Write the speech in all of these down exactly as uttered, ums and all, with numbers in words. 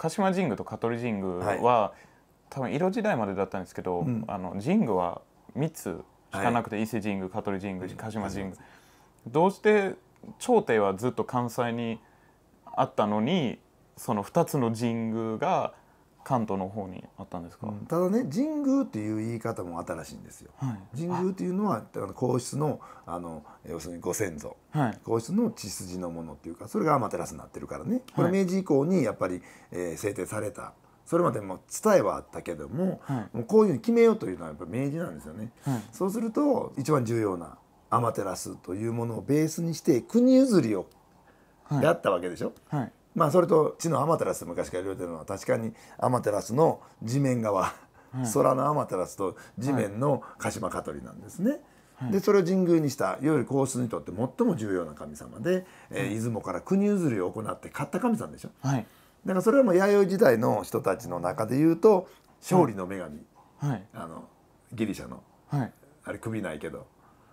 鹿島神宮と香取神宮は、はい、多分江戸時代までだったんですけど、うん、あの神宮はみっつしかなくて、はい、伊勢神宮、香取神宮、鹿島神宮、うん、どうして朝廷はずっと関西にあったのにそのふたつの神宮が関東の方にあったんですか？うん、ただね、神宮っていう言い方も新しいんですよ。はい、神宮っていうのは皇室のあの要するにご先祖、はい、皇室の血筋のものっていうか、それが天照になってるからね。これ明治以降にやっぱり、えー、制定された。それまでも伝えはあったけども、はい、もうこういうの決めようというのはやっぱ明治なんですよね。はい、そうすると一番重要な天照というものをベースにして国譲りをやったわけでしょ。はいはい、まあそれと地のアマテラス、昔から言われてるのは確かにアマテラスの地面側、はい、空のアマテラスと地面の鹿島香取なんですね。はい、でそれを神宮にした、いわゆる皇室にとって最も重要な神様で、はい、えー、出雲から国譲りを行って勝った神様でしょ。はい、だからそれはもう弥生時代の人たちの中で言うと勝利の女神、はい、あのギリシャの、はい、あれ首ないけど。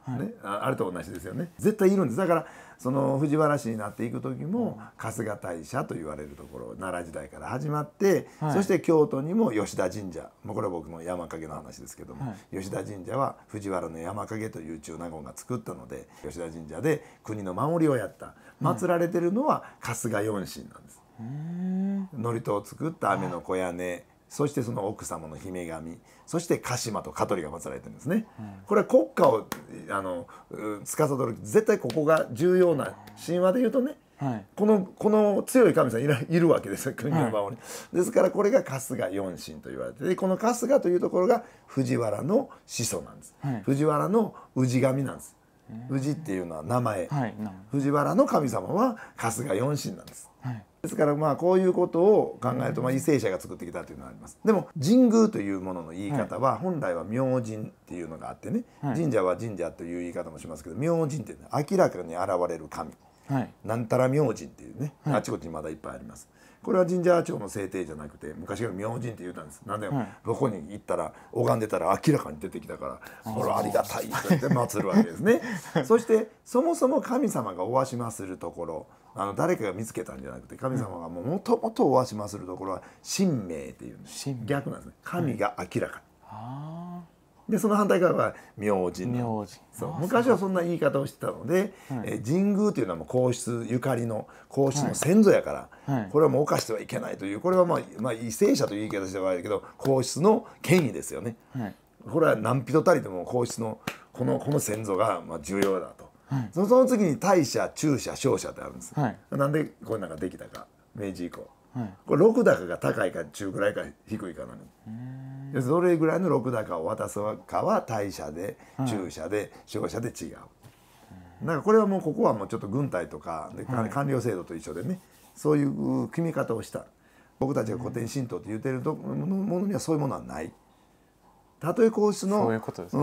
ね、あれと同じですよね。絶対いるんです。だからその藤原氏になっていく時も春日大社と言われるところ、奈良時代から始まって、はい、そして京都にも吉田神社、もうこれは僕の山影の話ですけども、はい、吉田神社は藤原の山影という中納言が作ったので、吉田神社で国の守りをやった。祀られてるのは春日四神なんです。祝詞を作った雨の小屋根、そしてその奥様の姫神、そして鹿島と香取が祀られてるんですね。うん、これは国家をあの司る、絶対ここが重要な、神話で言うとね、はい、このこの強い神様いるわけですよ、国の守り、はい、ですからこれが春日四神と言われて、でこの春日というところが藤原の始祖なんです。はい、藤原の氏神なんです。氏っていうのは名前、はい、藤原の神様は春日四神なんです。はい、ですからまあこういうことを考えると、まあ為政者が作ってきたというのがあります。でも神宮というものの言い方は本来は明神っていうのがあってね、はい、神社は神社という言い方もしますけど、明神って明らかに現れる神、はい、なんたら明神っていうね、あちこちにまだいっぱいあります。これは神社庁の制定じゃなくて昔から明神って言ったんです。なんでどこに行ったら拝んでたら明らかに出てきたから、これありがたいと言って祀るわけですね。そしてそもそも神様がお足するところ、あの誰かが見つけたんじゃなくて、神様がもともとお足するところは神明っていうんです。逆なんですね、神が明らかに。でその反対側は明神。昔はそんな言い方をしてたので、はい、え神宮というのはもう皇室ゆかりの皇室の先祖やから、はいはい、これはもう犯してはいけないという、これはまあ、まあ、為政者という言い方してはあるけど皇室の権威ですよね。はい、これは何人たりでも皇室のこのこの先祖がまあ重要だと、はい、そのその次に大社、中社、小社ってあるんです。はい、なんでこういうのができたか、明治以降。はい、これ禄高が高いか中くらいか低いかなので、それぐらいの禄高を渡すかは大社で中社で小社で違う。だからこれはもうここはもうちょっと軍隊とかで官僚制度と一緒でね、そういう決め方をした。僕たちが古典神道と言ってるものにはそういうものはない。たとえ皇室の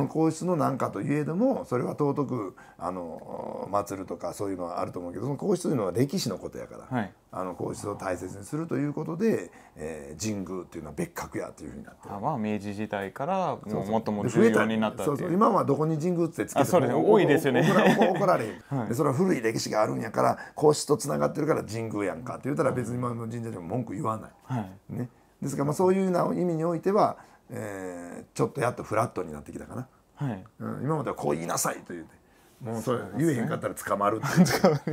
皇室の何かといえども、それは尊くあの祀るとかそういうのはあると思うけど、その皇室というのは歴史のことやから、はい、あの皇室を大切にするということで、えー、神宮というのは別格やというふうになってる。あ、まあ、明治時代からもっとも重要になったっていう。そうそう、今はどこに神宮ってつけても多いですよね。怒られる、はい、それは古い歴史があるんやから皇室とつながってるから神宮やんかって言ったら別に今の神社でも文句言わない、はいね、ですからまあそういうような意味においては、えー、ちょっとやっとフラットになってきたかな。はい、うん、今まではこう言いなさいと言って、もうそれ言えへんかったら捕まるってい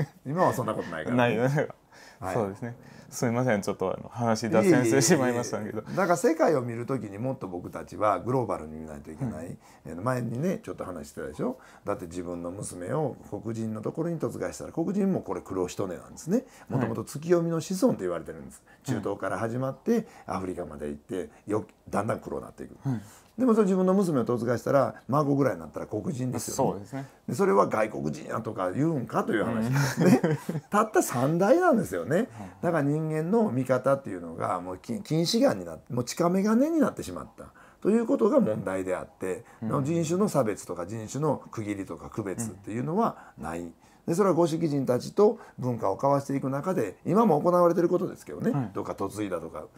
う。今はそんなことないから、ね。ない、はい、そうですね。すみません、ちょっとあの話脱線してしまいましたけど。だから世界を見るときにもっと僕たちはグローバルに見ないといけない。うん、前にねちょっと話してたでしょ。だって自分の娘を黒人のところに嫁がしたら、黒人もこれ黒人ねなんですね。もともと月読みの子孫と言われてるんです。はい、中東から始まってアフリカまで行ってよだんだん黒になっていく。はい、でもそれ自分の娘を嫁がしたら孫ぐらいになったら黒人ですよね。そうですね。でそれは外国人やとか言うんかという話ですね。うん、たった三代なんですよね。だから人間の見方っていうのがもう近視眼になって、もう近眼鏡になってしまったということが問題であって、うん、人種の差別とか人種の区切りとか区別っていうのはない。うん、でそれは五色人たちと文化を交わしていく中で今も行われていることですけどね、うん、どっか嫁いだとか。だか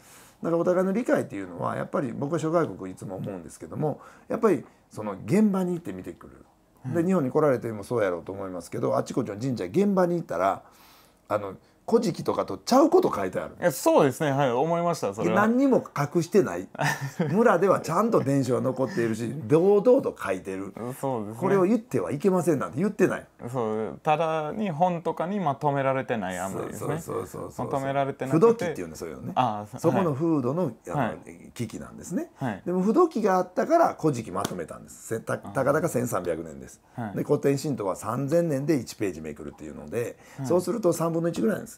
らお互いの理解っていうのはやっぱり僕は諸外国いつも思うんですけども、やっぱりその現場に行って見てくる。で日本に来られてもそうやろうと思いますけど、あっちこっちの神社現場に行ったらあの古事記とかとちゃうこと書いてある。そうですね、はい、思いました。それは何にも隠してない。村ではちゃんと伝承が残っているし堂々と書いてる。そうですね、これを言ってはいけませんなんて言ってない。そうただに本とかにまとめられてないあんまりですね。そうそうそう、求められてなくて、不土記っていうね、そういうのね。ああ、そこの風土の危機なんですね。はい、でも不土記があったから古事記まとめたんです。たかだかせんさんびゃくねんです。はい、で古典神道はさんぜんねんでいちページめくるっていうので、はい、そうするとさんぶんのいちぐらいなんです。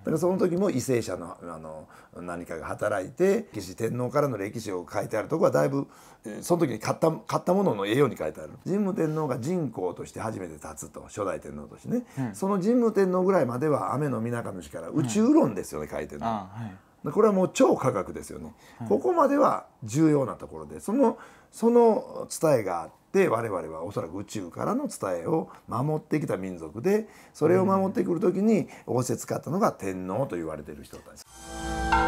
だからその時も為政者のあの何かが働いて、歴史天皇からの歴史を書いてあるとこはだいぶその時に買った買ったものの栄養に書いてある。神武天皇が神皇として初めて立つと、初代天皇としてね、うん、その神武天皇ぐらいまでは雨の水上氏から宇宙論ですよね、うん、書いてるの。ああ、はい、これはもう超科学ですよね。はい、ここまでは重要なところで、そのその伝えがあって我々はおそらく宇宙からの伝えを守ってきた民族で、それを守ってくる時に仰せつかったのが天皇と言われている人たち。